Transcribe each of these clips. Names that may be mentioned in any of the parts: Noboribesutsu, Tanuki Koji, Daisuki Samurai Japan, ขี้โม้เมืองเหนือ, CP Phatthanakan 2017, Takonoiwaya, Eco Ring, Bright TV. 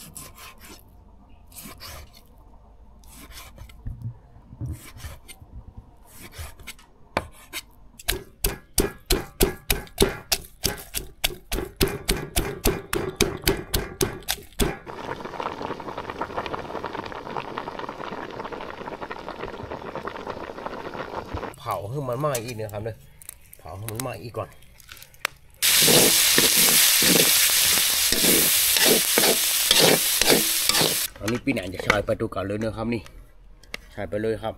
เผาให้มันไหม้อีกนะครับเลยเผาให้มันไหม้อีกก่อนอันนี้พี่แหนจะใช้ไปดูกันเลยนะครับนี่ใช้ไปเลยครับ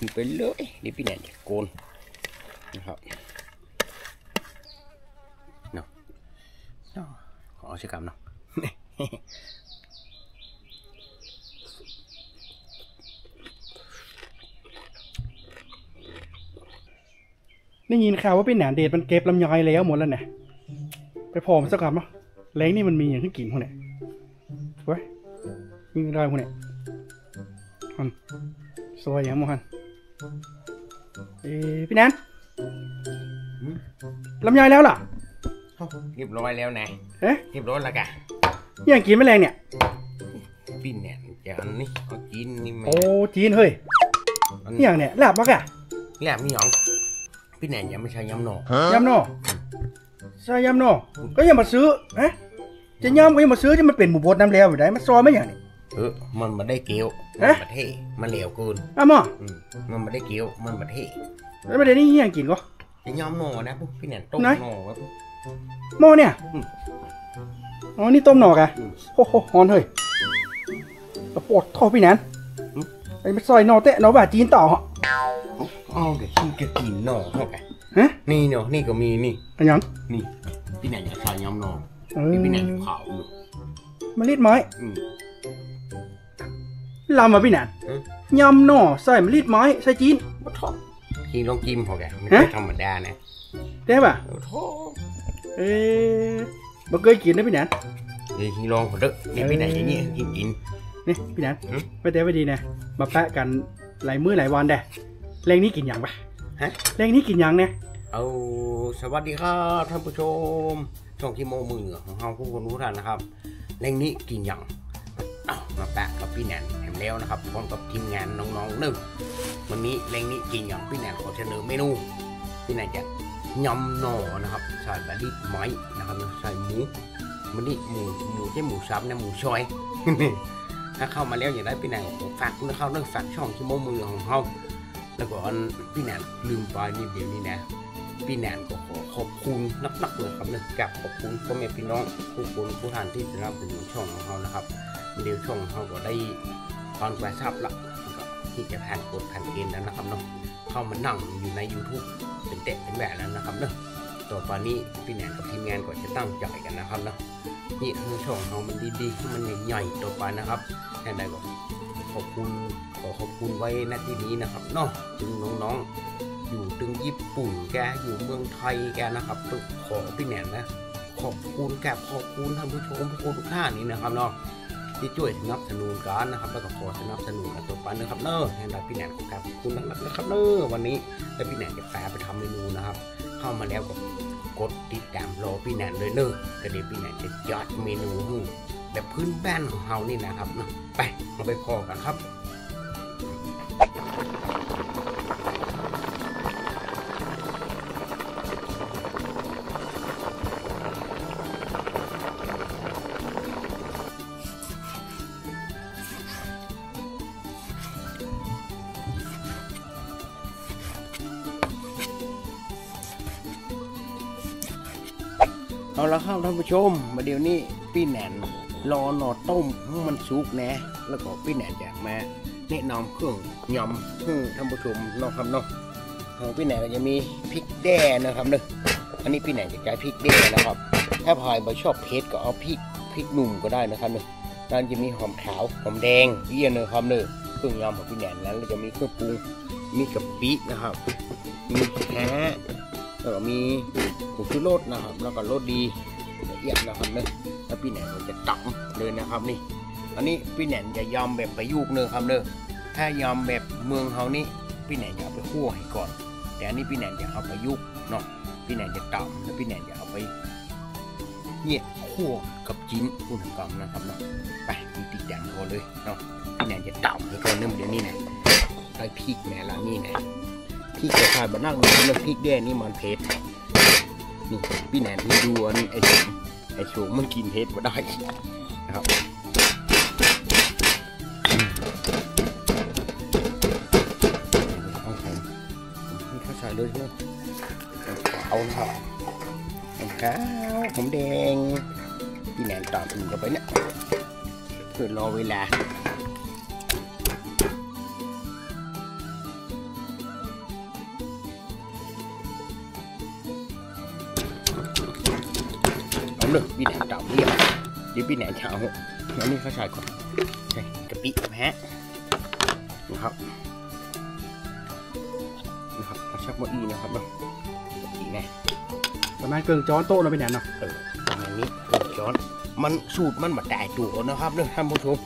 นี่ไปเลยนี่พี่แหนจะโกนนะครับเนาะขอชิมเนาะได้ยินข่าวว่าพี่แหนเดชมันเก็บลำยอยแล้วหมดแล้วเนี่ยไปพอมันสักคำเนาะแรงนี่มันมีอย่างขึ้นกิ่งพวกเนี่ยเว้ยมีอะไรพวกเนี่ยฮันสวยอย่างมั้งฮันพี่แนนลำยอยแล้วเหรอเรียบร้อยแล้วนะเอ๊ะเรียบร้อยแล้วกะยังกินไม่แรงเนี่ยปิ้นเนี่ยอย่างนี้เขากินนี่โอ้จีนเฮ้ยอย่างเนี่ยแหลบมากะแหลบมีหยองพี่แหนยังไม่ใช่ยำหนอยำหนอใช่ยำหนอก็ยังมาซื้อนะจะยำก็ยังมาซื้อที่มันเป็นหมูบดน้ำแล้วอยู่ไหนมันซอยไม่อย่างนี้มันมาได้เกลียวมันมาเทมันเหลวเกินอ้าวมั้งมันมาได้เกลียวมันมาเทแล้วประเด็นนี้ยังกินก็จะยำหนอนะพวกพี่แหนต้มหนอครับหม้อเนี่ยอ๋อนี่ต้มหนอกะโอ้โหหอนเฮ้ยปวดท้อพี่แหนไอ้มันซอยหนอเตะหนอบาจีนต่ออ๋อเดี๋ยวกินก็กินหน่อเข้าไปฮะนี่เนาะนี่ก็มีนี่อันยังนี่พี่แหนจะใส่ยำหน่อพี่แหนเผาอยู่มะลิดไม้ลำมาพี่แหนยำหน่อใส่มะลิดไม้ใส่จีนโอ้โหกินลองกินพอแกไม่ธรรมดานะได้ป่ะโอ้โหบ่เคยกินนะพี่แหนเดี๋ยวกินลองก่อนเด้อนี่พี่แหนอย่างนี้กินนี่พี่แหนไม่ได้ไม่ดีนะมาแปะกันหลายมื้อหลายวันเด้แรงนี้กินอย่างปะฮะแรงนี้กินอย่างเนี่ยเอาสวัสดีครับท่านผู้ชมช่องที่โมมือของเราผู้คนรู้ทันนะครับแรงนี้กินอย่างมาแปะกับพี่แหนแหนแล้วนะครับพร้อมกับทีมงานน้องๆหนึ่งวันนี้แรงนี้กินอย่างพี่แหนขอเสนอเมนูพี่แหนจะยำหน่อนะครับใส่บะลิดไม้นะครับใส่หมูมันนี่หมูใช่หมูสับนะหมูชอยถ้าเข้ามาแล้วอย่างไรพี่แหนฝากคุณเข้าเรื่องฝากช่องที่โมมือของเราแล้วก็พี่แหนลืมไปนี่เดี๋ยวนี้นะพี่แหนก็ขอขอบคุณนักเลยครับนะกับขอบคุณพ่อแม่พี่น้องผู้คนผู้ทานที่ได้รับเป็นช่องของเขานะครับเดี๋ยวช่องเขาก็ได้ตอนกระชับละที่จะผ่านกฎผ่านเกณฑ์แล้วนะครับเนาะเข้ามานั่งอยู่ใน YouTube เป็นเตะเป็นแหวนแล้วนะครับเนาะต่อไปนี้พี่แหนกับทีมงานก็จะตั้งใจกันนะครับเนาะนี่คือช่องเขามันดีๆมันใหญ่ๆต่อไปนะครับแค่ไหนก็ขอบคุณขอขอบคุณไว้ณที่นี้นะครับเนาะถึงน้องๆอยู่ถึงญี่ปุ่นแกอยู่เมืองไทยแกนะครับขอพี่แหนนะขอบคุณแกขอบคุณท่านผู้ชมผู้คนทุกท่านนี้นะครับเนาะที่ช่วยสนับสนุนกันนะครับแล้วก็ขอสนับสนุนกันตัวปันนะครับเนาะแทนพี่แหนของกับคุณนะครับเนาะวันนี้และพี่แหนจะแปลไปทำเมนูนะครับเข้ามาแล้วก็กดติดตามรอพี่แหนเลยเนาะก็เดี๋ยวพี่แหนจะจัดเมนูแบบพื้นบ้านของเรานี่นะครับเนาะไปมาไปพอกันครับเอาละครับท่านผู้ชมมาเดี๋ยวนี้พี่แหนรอหน่อต้มให้มันสุกนะแล้วก็พี่แหนจะมาแนะนำเครื่องยำให้ท่านผู้ชมลองทำเนาะของพี่แหนก็จะมีพริกแด่นะครับเนาะอันนี้พี่แหนจะใช้พริกแด่นะครับถ้าพายบ่ชอบเผ็ดก็เอาพริกหนุ่มก็ได้นะครับเนาะนั่นจะมีหอมขาวหอมแดงเยี่ยนเลยครับเนาะเครื่องยำของพี่แหนนั้นเราจะมีเครื่องปรุงมีกะปินะครับมีแฮะแล้วก็มีผงชูรสนะครับแล้วก็รสดีละเอียดนะครับเนาะแล้วพี่แหนก็จะตำเลยนะครับนี่อันนี้พี่แหนจะยำแบบประยุกต์เนอะครับเนอะถ้ายำแบบเมืองเฮานี่พี่แหนจะเอาไปคั่วให้ก่อนแต่อันนี้พี่แหนจะเอาประยุกต์เนาะพี่แหนจะตำแล้วพี่แหนจะเอาไปเนี่ย คั่วกับจิ้นพูดถึงกล่องนะครับเนาะไปติดแดงพอเลยเนาะพี่แนนจะต่ำแล้วก็เนื้อเดี๋ยวนี้นะไอพริกแนนละนี่นะพริกกระชายบะนั่งนี่เนื้อพริกแดงนี่มันเผ็ดนี่พี่แนนที่ดูอันไอโฉมมันกินเผ็ดมาได้นะครับข้าวใส่เลยเนาะเอาครับข้าวหอมแดงพี่แนนตามกันไปเนี่ยเพื่อรอเวลาเอาเลยพี่แนนตามเรียบเดี๋ยวพี่แนนจะเอาแล้วนี่ข้าวใส่ก่อนใส่กะปินะฮะนะครับนะครับเอาชักบะอีนะครับเนาะกะปินะประมาณเกลือจ้อนโต้เราไปแนนเนาะประมาณนี้เกลือจ้อนมันสูตรมันมาได้ตัวนะครับเรื่องท่านผู้ชม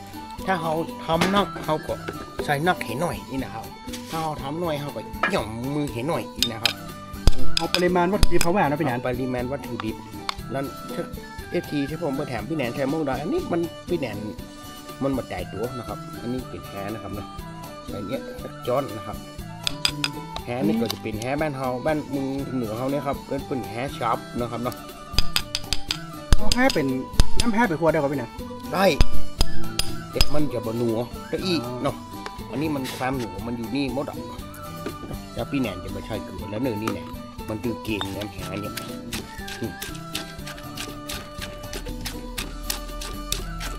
ถ้าเขาทำนักเขาก็ใส่นักเห็นหน่อยนี่นะครับถ้าเขาทำหน่อยเขาก็หย่อมมือเห็นหน่อยนี่นะครับเอาปริมาณวัตถุดิบเขาแหวนเราไปแนนปริมาณวัตถุดิบแล้วFT ที่ผมไปแถมพี่แนนแถมเมื่อไรอันนี้มันพี่แนนมันมาได้ตัวนะครับอันนี้เป็นแฮนะครับนะอย่างเงี้ยจ้อนนะครับแฮนี่ก็จะเป็นแฮบ้านเฮาบ้านมึงเหนือเฮาเนี่ยครับเป็นแฮชอปนะครับเนาะแฮเป็นน้ำแฮเป็นขวดได้ป่ะพี่นะได้แต่มันจะบะหนัวตะอีเนาะอันนี้มันความหนัวมันอยู่นี่มดอ่ะแล้วพี่แนนจะมาใช้เกลือแล้วเนื้อนี่แหละมันตือเกมน้ำแฮเนี่ย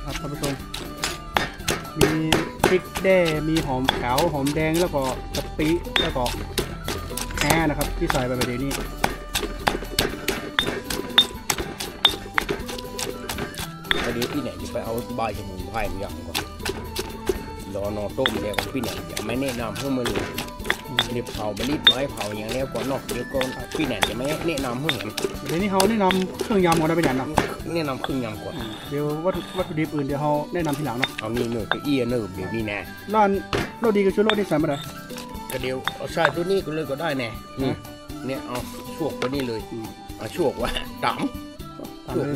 ครับท่านผู้ชมมีพริกแด่มีหอมขาวหอมแดงแล้วก็กะปิแล้วก็แหนนะครับที่ใส่ไปประเดี๋ยวนี้ประเดี๋ยวพี่ไหนจะไปเอาใบชะมุนไพรมาอย่างก่อนรอนอต้มเดี๋ยวพี่ไหนจะไม่แนะนำเพิ่มมาเลยเดี๋ยวเผาไปรีบไว้เผาอย่างแล้วก่อนนอกเดี๋ยวก่อนพี่ไหนจะไม่แนะนำเพิ่มเดี๋ยวนี้เขาแนะนำเครื่องยำก่อนนะพี่ไหนนะแนะนำเครื่องยำก่อนเดี๋ยววัตถุดิบอื่นเดี๋ยวเขาแนะนำทีหลังนะเอานี่เนื้อเอี้ยเนื้อเดี๋ยวนี้นะร้านโรดีกับชุดโรดีใส่มาเลยก็เดี๋ยวเอาใส่ตัวนี้ก็เลยก็ได้แน่เนี่ยเอาช่วงตัวนี้เลยเอาช่วงว่าต่ำช่วง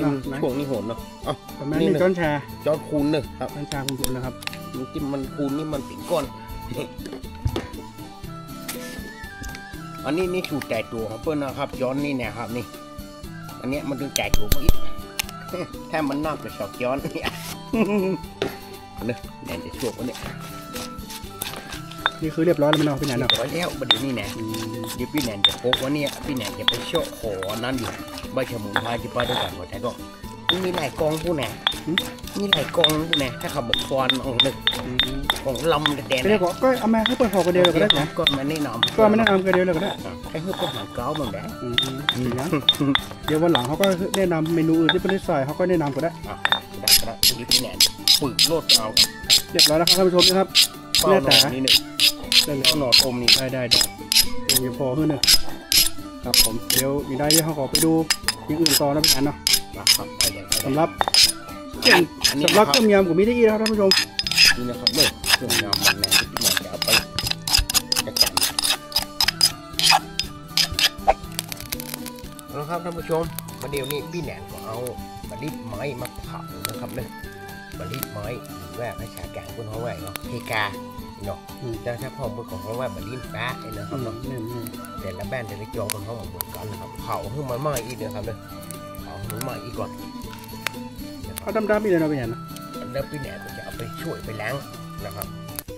นี้โหดเนาะอ๋อนี่จ้อนแชร์จ้อนคูณหนึ่งครับจ้อนแชร์คูณนะครับจิ้มมันคูณนี่มันเป็นก้อนอันนี้นี่สูตรแจกตัวของเพื่อนนะครับย้อนนี่แน่ครับนี่อันนี้มันถึงแจกตัวก็อีกถ้ามันนอกจะสอกย้อนเนี่ยเนี่ยแน่จะช่วงวันนี้นี่คือเรียบร้อยแล้วมันเอาพี่แนนเนาะร้อยแล้วประเดี๋ยวนี้แนนเดี๋ยวพี่แนนจะโป๊กว่าเนี่ยพี่แนนจะไปเชาะขอนั้นอยู่ใบชะมุนไพรที่ป้าด้วยกันหมดแต่ก็มีหลายกองผู้แนนมีหลายกองผู้แนนถ้าขับบกฟอนองหนึ่งของลำแดงเดี๋ยวก็เอามาให้เปิดหอกระเดียวก็ได้นะก็มาแนะนำก็มาแนะนำกระเดียวก็ได้ไอ้พวกหางเก้ามันแดงเดี๋ยววันหลังเขาก็แนะนำเมนูอื่นที่เป็นสายเขาก็แนะนำก็ได้ได้ก็ได้พี่แนนฝึกโลดเอาเรียบร้อยแล้วครับท่านผู้ชมนะครับแน่แต่นี่หนึ่งได้เลยหนอดอมนี่ได้ยังพอขึ้นเลยครับผมเดี๋ยวมีได้เขาขอไปดูอย่างอื่นต่อนะพี่แนนเนาะสำหรับต้มยำของมิตรอีครับท่านผู้ชมนี่นะครับเลิกต้มยำมันแน่ที่พี่แนนจะเอาไปจัดการนะครับท่านผู้ชมมาเดี๋ยวนี้พี่แนนก็เอามะลิไม้มาเผานะครับเลยมะลิไม้แวะให้ชาแกงคุณเขาไว้เนาะเพกาเนาะแต่ถ้าพ่อมือของเขาว่าบะลิฟ้าไอ้เนาะครับเนาะแต่ละแบรนด์แต่ละจอคนเขาเหมือนกันนะครับเผาให้มันไหม้อีกนะครับเลยเผาให้มันไหม้อีกก่อนเอาดำๆนี่เลยนะพี่แนนนะแล้วพี่แนนจะเอาไปช่วยไปล้างนะครับ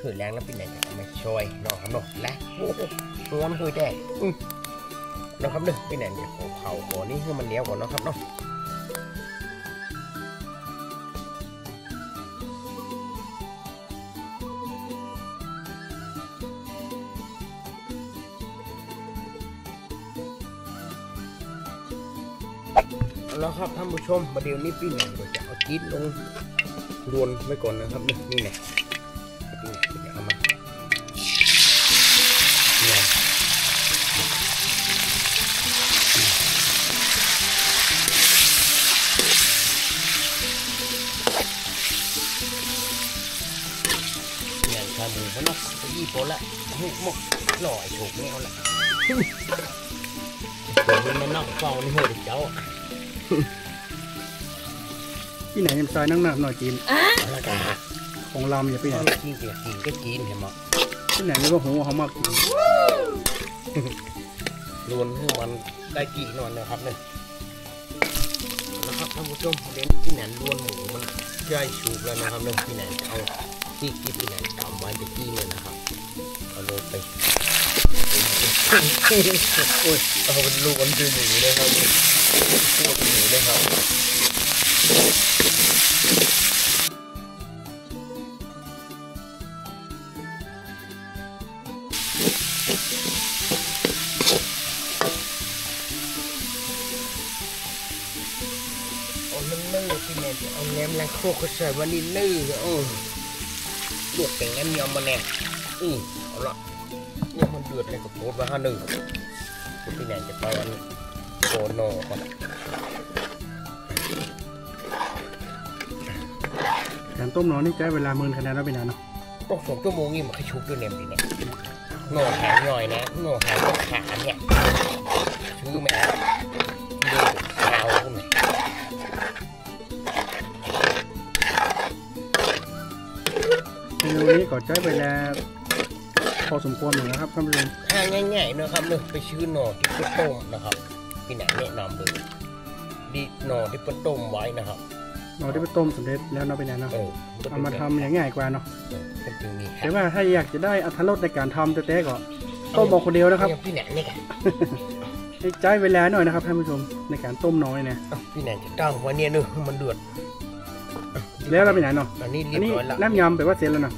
ช่วยล้างแล้วพี่แนนจะเอาไปช่วยเนาะครับเนาะและโอ้โหร้อนคือแดดนะครับเลยพี่แนนจะเผาหัวนี่ให้มันเลี้ยวก่อนนะครับเนาะแล้วครับท่านผู้ชมประเดี๋ยวนี้พี่แนนจะเอาจิ้นลงรวนไว้ก่อนนะครับนี่ไงจะเอามาเนี่ยเนี่ยทำมือเขาเนาะยี่ปอละหุบหมกหล่อโฉกแมวละเดี๋ยวมันนอกฟองนี่โหดเจ้า ที่ไหนซอยนั่งน้ำหน่อยกินของลำอย่าไปไหนกินเกี๊ยวกินก็กินเห็นไหมที่ไหนนี่ก็หูเขามากรวนให้มันได้กี่นอนนะครับเนี่ยนะครับท่านผู้ชมเด่นที่ไหนรวนหมูมันย่อยชูบแล้วนะครับเรื่องที่ไหนเอาที่กินที่ไหนตามไว้จะกี่เนี่ยนะครับเอาลงไปโอ้ยเอาเป็นลูกอันเป็นหมูเลยครับตัวเป็นหมูเลยครับเอาแหนมแรงโคกใส่วันนี้ลื้อโอ้ลวกแต่งแหนมยำมาแน่เอาละเนี่ยมันเดือดเลยกับโคตรมาหนึ่งคุณพี่แหนจะไปอันโคโน่ก่อนการต้มน้อนี่ใช้เวลามืนขนาดแล้วไปนานเนาะต้อง2 ชั่วโมงนี่มันขยุกด้วยแหนมดิเนี่ยโน่แข็งย่อยนะโน่แข็งขาเนี่ยชื่อแม่เมนูนี้ก็ใช้เวลาพอสมควรอยู่นะครับท่านผู้ชมง่ายๆนะครับเนอะไปซื้อหน่อที่เป็นต้มนะครับที่ไหนแนะนำเลยดีหน่อที่เป็นต้มไว้นะครับหน่อที่เป็นต้มสำเร็จแล้วเราไปไหนเนาะเอามาทำง่ายกว่าเนาะแต่ว่าถ้าอยากจะได้อรรถรสในการทำแต่ก็ต้มบอกคนเดียวนะครับที่ไหนนี่กันใช้เวลาหน่อยนะครับท่านผู้ชมในการต้มน้อยเนี่ยที่ไหนจะตั้งวันนี้เนอะมันเดือดแล้วเราไปไหนเนาะอันนี้น้ำยำแปลว่าเสร็จแล้วเนาะ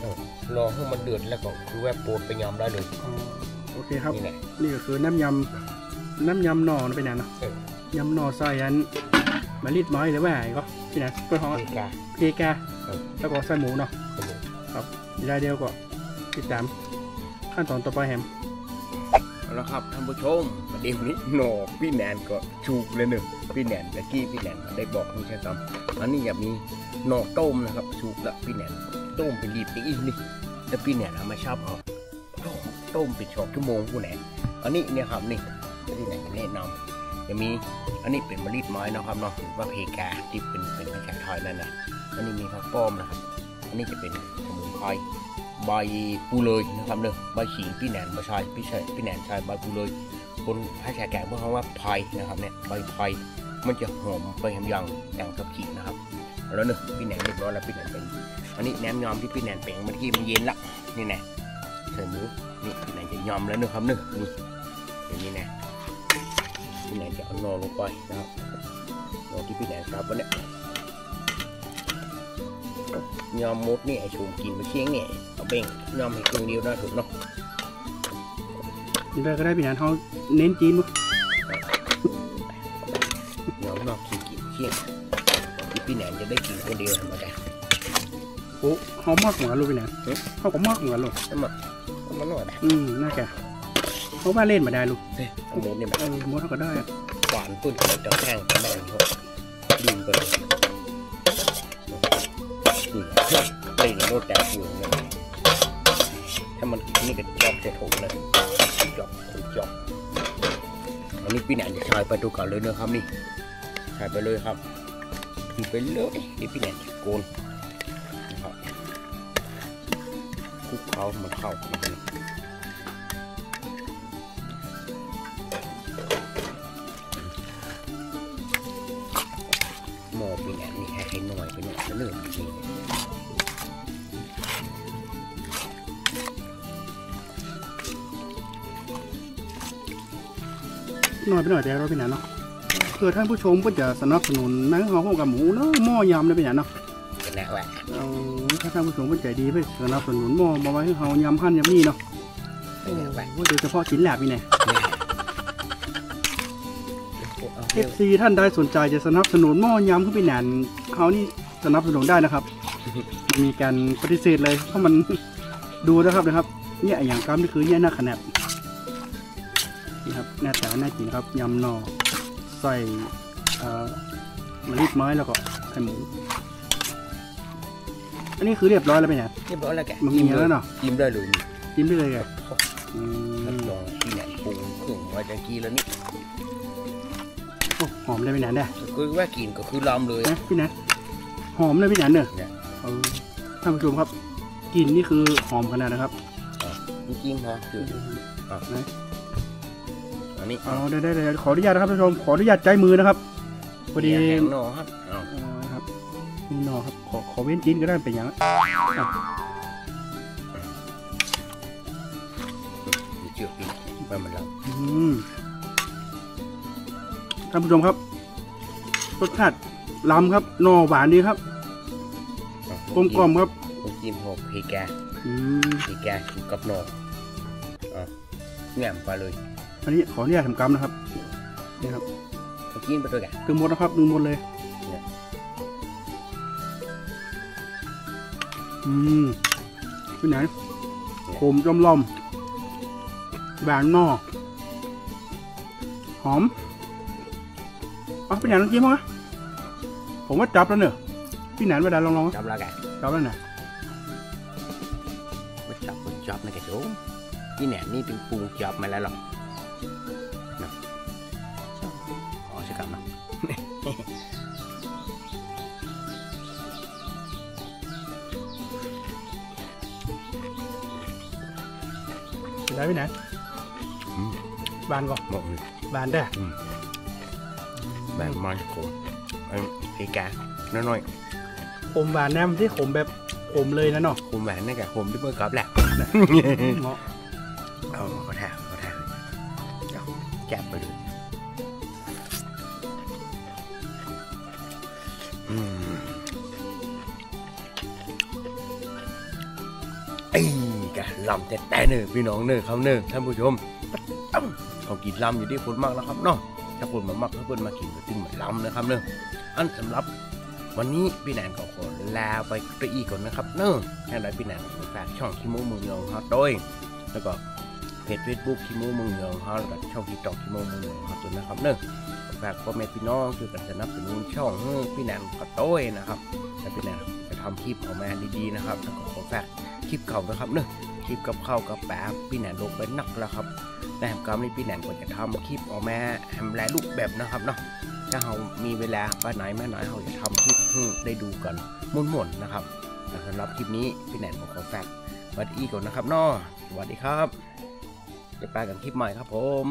รอให้มันเดือดแล้วก็คือแวะโปรดไปยำได้เลยโอเคครับนี่ก็คือน้ำยำหน่อไปไหนเนาะยำหน่อใส่อันมะลิดไม้หรือว่าอะไรก็ที่ไหนกล้วยหอมเพกาแล้วก็ใส่หมูเนาะครับรายเดียวก็ติดตามขั้นตอนต่อไปแฮมเอาละครับท่านผู้ชมประเดี๋ยวนี้หน่อพี่แนนก็ชูกเลยหนึ่งพี่แนนตะกี้พี่แนนได้บอกคุณใช่ซ้ำอันนี้อย่ามีหน่อต้มนะครับชุบละพี่แหนต้มเป็นรีบตีนี่แต่พี่แหนทำมาชอบเอาต้มเป็น2 ชั่วโมงผู้แหนอันนี้เนี่ยครับนี่พี่แหนแนะนำจะมีอันนี้เป็นมะลิดไม้นะครับเนาะหรือว่าเพกาที่เป็นภาษาไทยนั่นนะอันนี้มีผักป้อมนะครับอันนี้จะเป็นสมุนไพรใบปูเลยนะครับเนอะใบขิงพี่แหนมาใช้พี่แหนใช้ใบปูเลยคนภาษาแก่เมื่อเขาว่าไพรนะครับเนี่ยใบไพรมันจะหอมไปแหมอย่างกับขิงนะครับแล้วเนอะพี่แหนเรียบร้อยแล้วพี่แหนเป็นอันนี้แหนมยอมที่พี่แหนเป็นเมื่อกี้มันเย็นละนี่นะเชิญดูนี่พี่แหนจะยอมแล้วเนอะครับเนอะนี่อย่างนี้นะพี่แหนจะเอานอลงไปนะครับนอที่พี่แหนครับวันนี้ยอมมดนี่ไอชูกินมาเชี่ยงเนี่ยเอาเบ่งยอมให้ครึ่งเดียวได้ถูกเนาะนี่ได้ก็ได้พี่แหนเขาเน้นจีนมั้งยอมนอกกินกินเชี่ยงพี่แหนจะได้กินคนเดียวธรรมดาโอ้เขามากเหมือนลูกพี่แหนเขาก็มากเหมือนลูกมันหน่อยได้น่าแกเขาบ้าเล่นมาได้ลูกโมดเนี่ยโมดเขาก็ได้หวานตุ้นกับเจ้าแห้งกระแดงเขาดื่มไปเลยดื่มไปเลยโมดแต่ดื่มเลยถ้ามันนี่ก็จอกจะถูกเลยจอกอันนี้พี่แหนจะใช้ไปดูก่อนเลยนะครับนี่ใช้ไปเลยครับไปเลยเดี๋ยวพี่แหนโกนนะครับคลุกเขามันเข้าหม้อพี่แหนนี่ให้หน่อยไปหน่อยแล้วเนื้อมันดีหน่อยไปหน่อยแต่เราพี่แหนเนาะเพื่อท่านผู้ชมก็จะสนับสนุนนั่งห่อข้าวกับหมูเนาะหม้อยำได้เป็นอย่างเนาะเป็นแล้วอ่ะถ้าท่านผู้ชมก็ใจดีเพื่อสนับสนุนหม้อมาไว้ให้ห่อยำหั่นยำนี่เนาะโดยเฉพาะชิ้นแหลบนี่เนี่ย FC ท่านใดสนใจจะสนับสนุนหม้อยำขึ้นไปหนานเขานี่สนับสนุนได้นะครับมีการปฏิเสธเลยเพราะมันดูนะครับเนี่ยอย่างกล้ามนี่คือเนี่ยหน้าขนาดนี่ครับหน้าตาหน้ากินครับยำหน่อใส่มะลิไม้แล้วก็ไข่หมูอันนี้คือเรียบร้อยแล้วไหมเนี่ยเรียบร้อยแล้วแกมันมีแล้วเนาะจิ้มได้เลยจิ้มได้เลยแกรับรองที่ไหนปรุงเครื่องมาจากกีแล้วนี่หอมได้ไหมเนี่ยได้คือว่ากินก็คือลำเลยนะพี่นะ หอมเลยพี่แหนมเนี่ยท่านผู้ชมครับกลิ่นนี่คือหอมขนาดนะครับจริงๆนะคือเอาได้ขออนุญาตนะครับท่านผู้ชมขออนุญาตใจมือนะครับพอดีหน่อครับมีหน่อครับขอเว้นจิ้นก็ได้เป็นอย่างนั้นท่านผู้ชมครับรสชาติล้ำครับหน่อหวานดีครับกลมกล่อมครับจิ้มหกพีแกกับหน่อแหนมไปเลยอันนี้ขออนุญาตทำกรรมนะครับนี่ครับกินไปด้วยกันคือหมดนะครับดึงหมดเลยไปไหนขมจมลมบางนอหอมอ๋อเป็นอย่างนั้นจริงมั้งผมว่าจับแล้วเนอะพี่หนานมาดาลองจับแล้วแกจับแล้วนะว่าจับนะแกโจ้พี่หนานนี่เป็นปูจับมาแล้วหรออ๋อใช่ครับนะได้พี่หนานบานก่อนบานได้บานมันขมพีแกน้อยๆขมบานน้ำที่ขมแบบขมเลยนะเนาะขมบานนี่แกขมที่เบอร์กราฟแหละเนาะเอาขอทานแกะไปเลยไอ้แกลำแต่เนอพี่น้องเนอเขาเนอท่านผู้ชมเขากินลำอยู่ที่คนมากแล้วครับเนาะถ้าคนมามากถ้าคนมากินก็ตึงเหมือนลำนะครับเนอะอันสำหรับวันนี้พี่แหนมก็ขอลาไปตัวอีกก่อนนะครับเนอะให้ได้พี่แหนมฝากช่องคิโมเมืองของเขาด้วยแล้วก็เพจ Facebook คิโมเมืองของเขาแล้วก็ช่องที่ต่อคิโมเมืองของเขาตัวนะครับเนอะฝากพ่อแม่พี่น้องช่วยกันสนับสนุนช่องพี่แหนมก็ด้วยนะครับให้พี่แหนมจะทำคลิปออกมาดีๆนะครับแล้วก็ขอฝากคลิปเขานะครับเนอะคลิปกับข้าวกับแป๊บพี่แหนมลงไปหนักแล้วครับในแหมกรรมนี้พี่แหนมก็จะทำคลิปออกมาแหมหลายรูปแบบนะครับเนาะถ้าเรามีเวลาไปไหนมาไหนเราจะทำคลิปได้ดูกันม่วนๆนะครับสำหรับคลิปนี้พี่แหนมขอฝากไว้อีกก่อนนะครับเนาะสวัสดีครับจะไปกันคลิปใหม่ครับผม